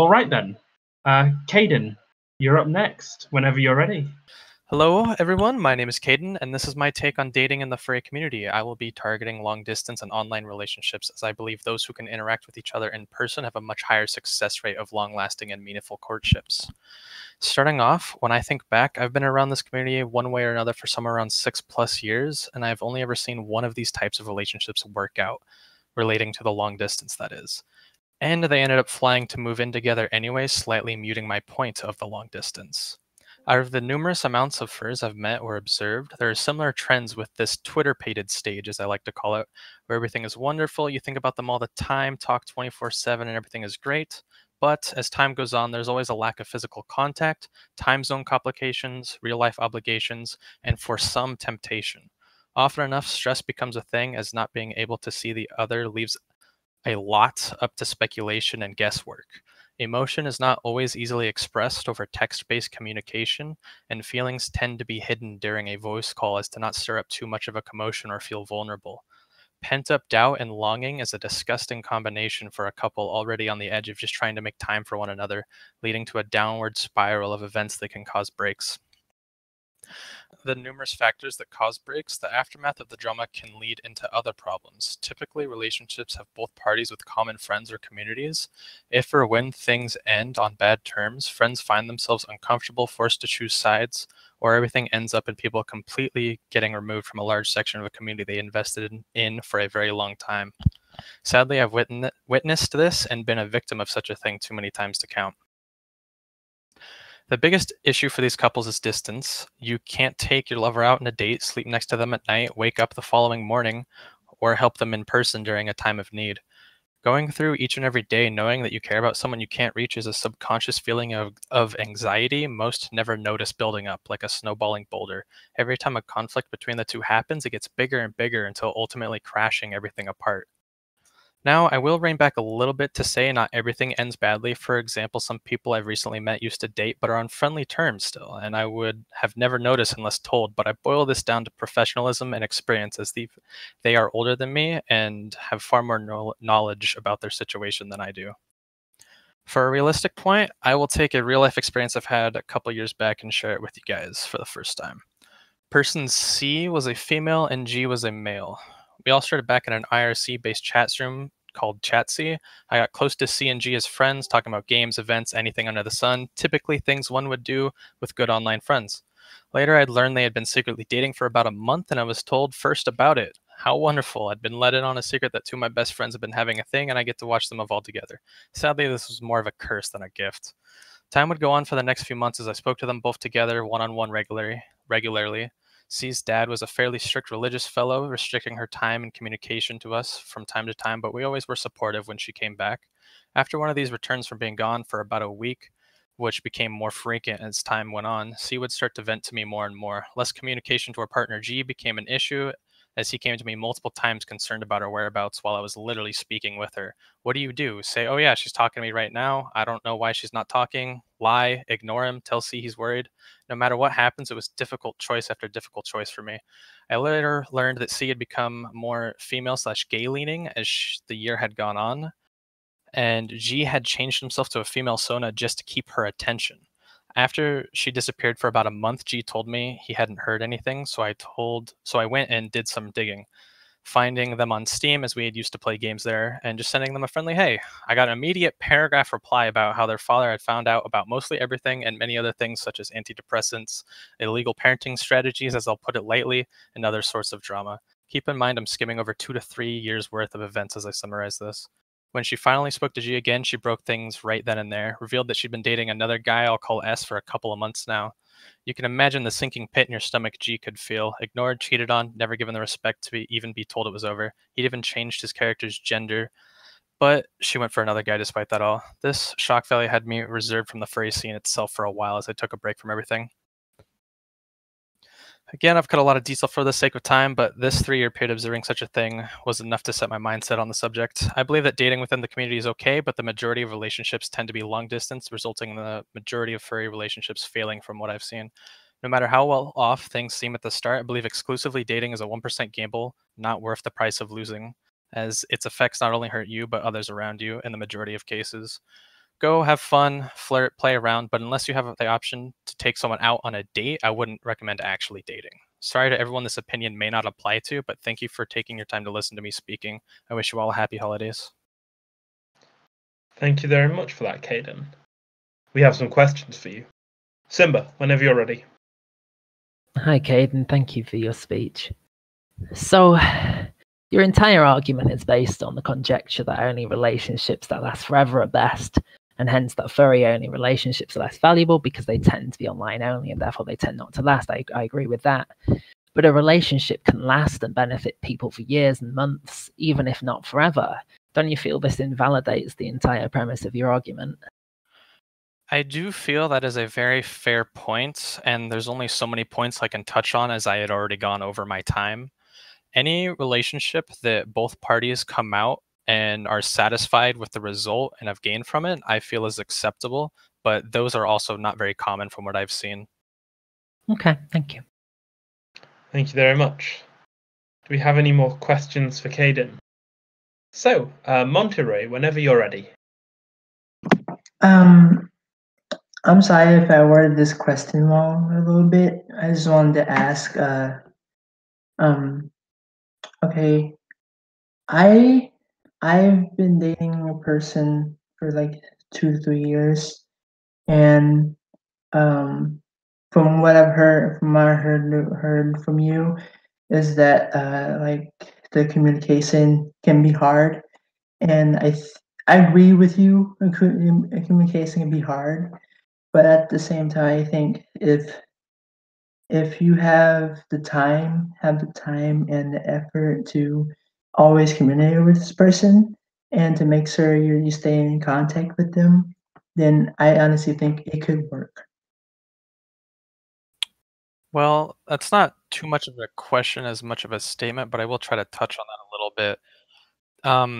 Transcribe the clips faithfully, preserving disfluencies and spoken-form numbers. All right, then. Uh, Kadin, you're up next whenever you're ready. Hello, everyone. My name is Kadin, and this is my take on dating in the furry community. I will be targeting long-distance and online relationships, as I believe those who can interact with each other in person have a much higher success rate of long-lasting and meaningful courtships. Starting off, when I think back, I've been around this community one way or another for somewhere around six-plus years, and I've only ever seen one of these types of relationships work out, relating to the long-distance, that is. And they ended up flying to move in together anyway, slightly muting my point of the long-distance. Out of the numerous amounts of furs I've met or observed, there are similar trends with this Twitter-pated stage, as I like to call it, where everything is wonderful, you think about them all the time, talk twenty-four seven, and everything is great. But as time goes on, there's always a lack of physical contact, time zone complications, real-life obligations, and for some, temptation. Often enough, stress becomes a thing, as not being able to see the other leaves a lot up to speculation and guesswork. Emotion is not always easily expressed over text-based communication, and feelings tend to be hidden during a voice call as to not stir up too much of a commotion or feel vulnerable. Pent-up doubt and longing is a disgusting combination for a couple already on the edge of just trying to make time for one another, leading to a downward spiral of events that can cause breaks. The numerous factors that cause breaks, the aftermath of the drama can lead into other problems. Typically, relationships have both parties with common friends or communities. If or when things end on bad terms, friends find themselves uncomfortable, forced to choose sides, or everything ends up in people completely getting removed from a large section of a community they invested in for a very long time. Sadly, I've witn- witnessed this and been a victim of such a thing too many times to count. The biggest issue for these couples is distance. You can't take your lover out on a date, sleep next to them at night, wake up the following morning, or help them in person during a time of need. Going through each and every day knowing that you care about someone you can't reach is a subconscious feeling of, of anxiety most never notice building up, like a snowballing boulder. Every time a conflict between the two happens, it gets bigger and bigger until ultimately crashing everything apart. Now, I will rein back a little bit to say not everything ends badly. For example, some people I've recently met used to date but are on friendly terms still, and I would have never noticed unless told, but I boil this down to professionalism and experience, as the, they are older than me and have far more no, knowledge about their situation than I do. For a realistic point, I will take a real-life experience I've had a couple years back and share it with you guys for the first time. Person C was a female and G was a male. We all started back in an I R C-based chat room called Chatzy. I got close to C and G as friends, talking about games, events, anything under the sun, typically things one would do with good online friends. Later, I'd learned they had been secretly dating for about a month, and I was told first about it. How wonderful. I'd been let in on a secret that two of my best friends have been having a thing, and I get to watch them evolve together. Sadly, this was more of a curse than a gift. Time would go on for the next few months as I spoke to them both together, one-on-one regularly. regularly. C's dad was a fairly strict religious fellow, restricting her time and communication to us from time to time, but we always were supportive when she came back. After one of these returns from being gone for about a week, which became more frequent as time went on, C would start to vent to me more and more. Less communication to her partner G became an issue, as he came to me multiple times concerned about her whereabouts while I was literally speaking with her. What do you do? Say, oh yeah, she's talking to me right now. I don't know why she's not talking. Lie, ignore him, tell C he's worried. No matter what happens, it was difficult choice after difficult choice for me. I later learned that C had become more female slash gay leaning as the year had gone on, and G had changed himself to a female persona just to keep her attention. After she disappeared for about a month, G told me he hadn't heard anything, so I told, so I went and did some digging, finding them on Steam, as we had used to play games there, and just sending them a friendly hey. I got an immediate paragraph reply about how their father had found out about mostly everything and many other things such as antidepressants, illegal parenting strategies, as I'll put it lightly, and other sorts of drama. Keep in mind I'm skimming over two to three years worth of events as I summarize this. When she finally spoke to G again, she broke things right then and there, revealed that she'd been dating another guy I'll call S for a couple of months now. You can imagine the sinking pit in your stomach G could feel. Ignored, cheated on, never given the respect to be, even be told it was over. He'd even changed his character's gender, but she went for another guy despite that all. This shock value had me reserved from the furry scene itself for a while as I took a break from everything. Again, I've cut a lot of detail for the sake of time, but this three-year period observing such a thing was enough to set my mindset on the subject. I believe that dating within the community is okay, but the majority of relationships tend to be long-distance, resulting in the majority of furry relationships failing from what I've seen. No matter how well off things seem at the start, I believe exclusively dating is a one percent gamble, not worth the price of losing, as its effects not only hurt you, but others around you in the majority of cases. go have fun, flirt, play around. But unless you have the option to take someone out on a date, I wouldn't recommend actually dating. Sorry to everyone this opinion may not apply to, but thank you for taking your time to listen to me speaking. I wish you all happy holidays. Thank you very much for that, Kadin. We have some questions for you. Simba, whenever you're ready. Hi, Kadin. Thank you for your speech. So, your entire argument is based on the conjecture that only relationships that last forever are best, and hence that furry-only relationships are less valuable because they tend to be online only and therefore they tend not to last. I, I agree with that. But a relationship can last and benefit people for years and months, even if not forever. Don't you feel this invalidates the entire premise of your argument? I do feel that is a very fair point, and there's only so many points I can touch on as I had already gone over my time. Any relationship that both parties come out and are satisfied with the result and have gained from it, I feel is acceptable, but those are also not very common from what I've seen. Okay, thank you. Thank you very much. Do we have any more questions for Kadin? So, uh, Monterey, whenever you're ready. Um... I'm sorry if I worded this question wrong a little bit. I just wanted to ask, uh, um, okay, I, I've been dating a person for like two, three years. And um, from what I've heard, from what I heard, heard from you is that uh, like the communication can be hard. And I, th I agree with you, communication can be hard. But at the same time, I think if if you have the time, have the time and the effort to always communicate with this person and to make sure you you stay in contact with them, then I honestly think it could work. Well, that's not too much of a question as much of a statement, but I will try to touch on that a little bit. Um,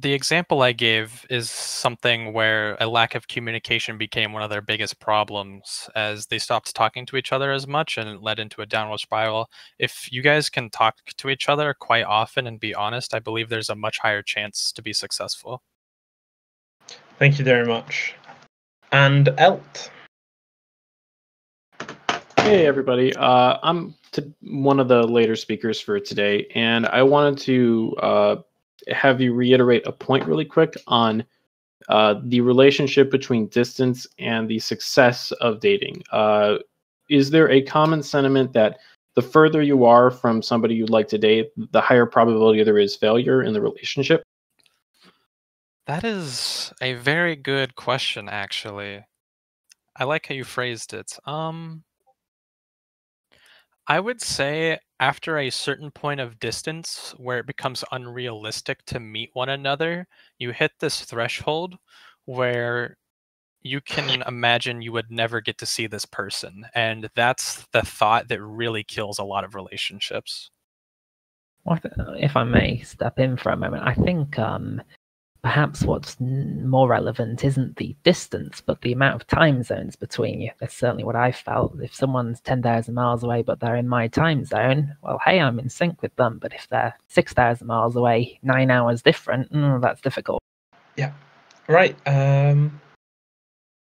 The example I gave is something where a lack of communication became one of their biggest problems, as they stopped talking to each other as much and it led into a downward spiral. If you guys can talk to each other quite often and be honest, I believe there's a much higher chance to be successful. Thank you very much. And Elt. Hey, everybody. Uh, I'm t- one of the later speakers for today, and I wanted to... Uh, have you reiterate a point really quick on uh, the relationship between distance and the success of dating. Uh, is there a common sentiment that the further you are from somebody you'd like to date, the higher probability there is failure in the relationship? That is a very good question, actually. I like how you phrased it. Um, I would say after a certain point of distance where it becomes unrealistic to meet one another, you hit this threshold where you can imagine you would never get to see this person. And that's the thought that really kills a lot of relationships. Well, if I may step in for a moment, I think um, perhaps what's more relevant isn't the distance, but the amount of time zones between you. That's certainly what I felt. If someone's ten thousand miles away, but they're in my time zone, well, hey, I'm in sync with them. But if they're six thousand miles away, nine hours different, mm, that's difficult. Yeah. Right. Um,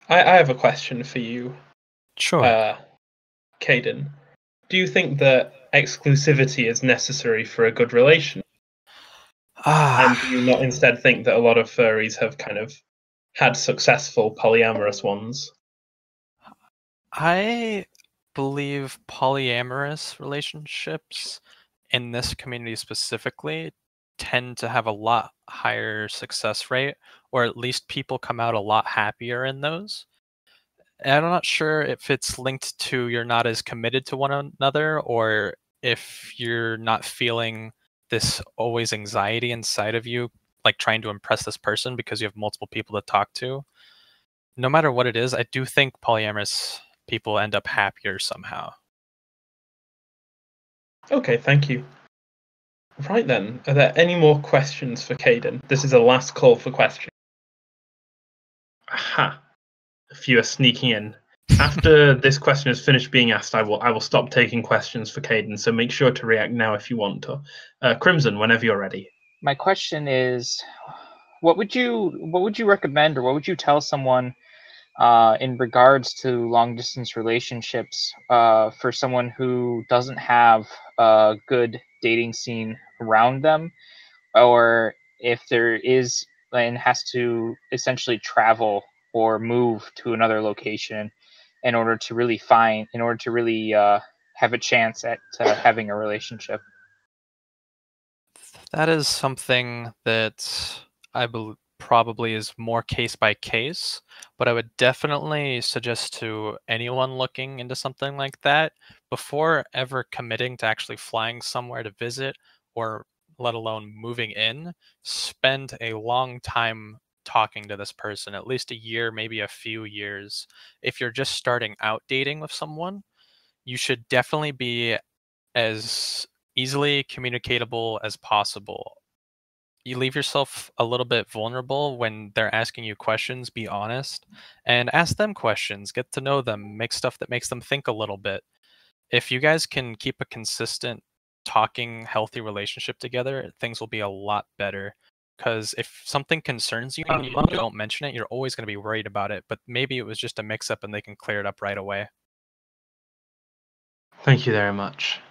I, I have a question for you. Sure. Uh, Kadin, do you think that exclusivity is necessary for a good relation? Ah. And do you not instead think that a lot of furries have kind of had successful polyamorous ones? I believe polyamorous relationships in this community specifically tend to have a lot higher success rate, or at least people come out a lot happier in those. And I'm not sure if it's linked to you're not as committed to one another, or if you're not feeling this always anxiety inside of you, like trying to impress this person because you have multiple people to talk to. No matter what it is, I do think polyamorous people end up happier somehow. Okay, thank you. Right then, are there any more questions for Kadin? This is a last call for questions. Aha. A few are sneaking in. After this question is finished being asked, I will I will stop taking questions for Kadin, so make sure to react now if you want to. Uh, Crimson, whenever you're ready. My question is, what would you what would you recommend, or what would you tell someone uh, in regards to long distance relationships uh, for someone who doesn't have a good dating scene around them, or if there is and has to essentially travel or move to another location in order to really find, in order to really uh, have a chance at uh, having a relationship? That is something that I believe probably is more case by case, but I would definitely suggest to anyone looking into something like that, before ever committing to actually flying somewhere to visit, or let alone moving in, spend a long time talking to this person, at least a year, maybe a few years. If you're just starting out dating with someone, you should definitely be as easily communicatable as possible. You leave yourself a little bit vulnerable when they're asking you questions. Be honest and ask them questions. Get to know them. Make stuff that makes them think a little bit. If you guys can keep a consistent talking, healthy relationship together, things will be a lot better. Because if something concerns you and you don't mention it, you're always going to be worried about it. But maybe it was just a mix-up and they can clear it up right away. Thank you very much.